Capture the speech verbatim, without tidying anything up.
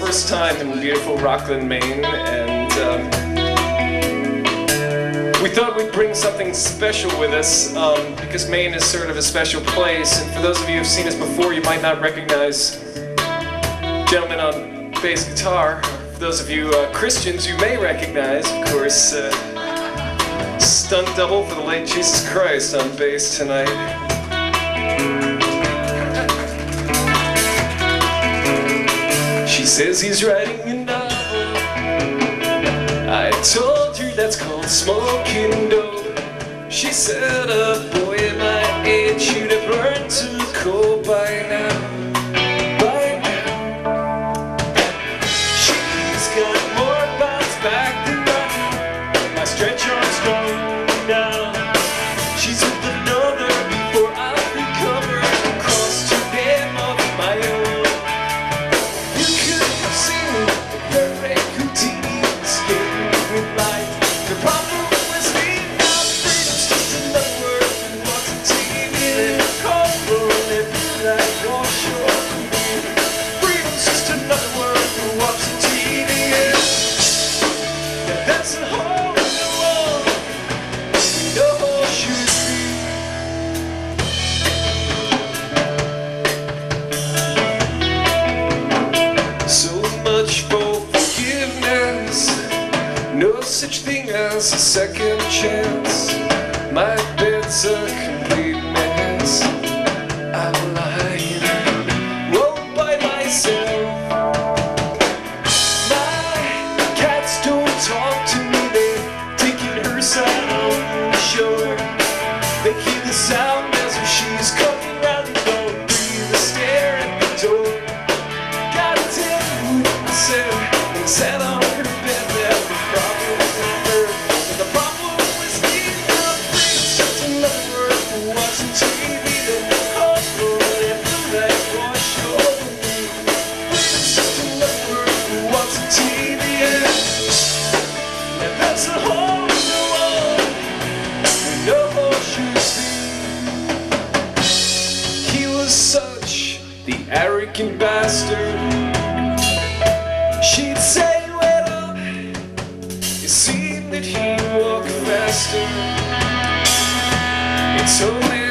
first time in beautiful Rockland, Maine, and um, we thought we'd bring something special with us um, because Maine is sort of a special place. And for those of you who've seen us before, you might not recognize the gentleman on bass guitar. For those of you uh, Christians, you may recognize, of course, uh, stunt double for the late Jesus Christ on bass tonight. She says he's writing a novel. I told her that's called smoking dope. She said, a boy at my age should have learned to cope by now, by now. She's got more bounce back than mine. I stretch on strong now. She's with another before I recover and cross to them of my own. No such thing as a second chance. My bed's a complete mess. I'm lying, rolled by myself. My cats don't talk to me. They're taking her side on the shore. They hear the sound as if she's coming round the boat. Breathe a stare at the door. Gotta tell you what I said and sat on. The arrogant bastard, she'd say, "Wait up, it seemed that he'd walk faster." It's only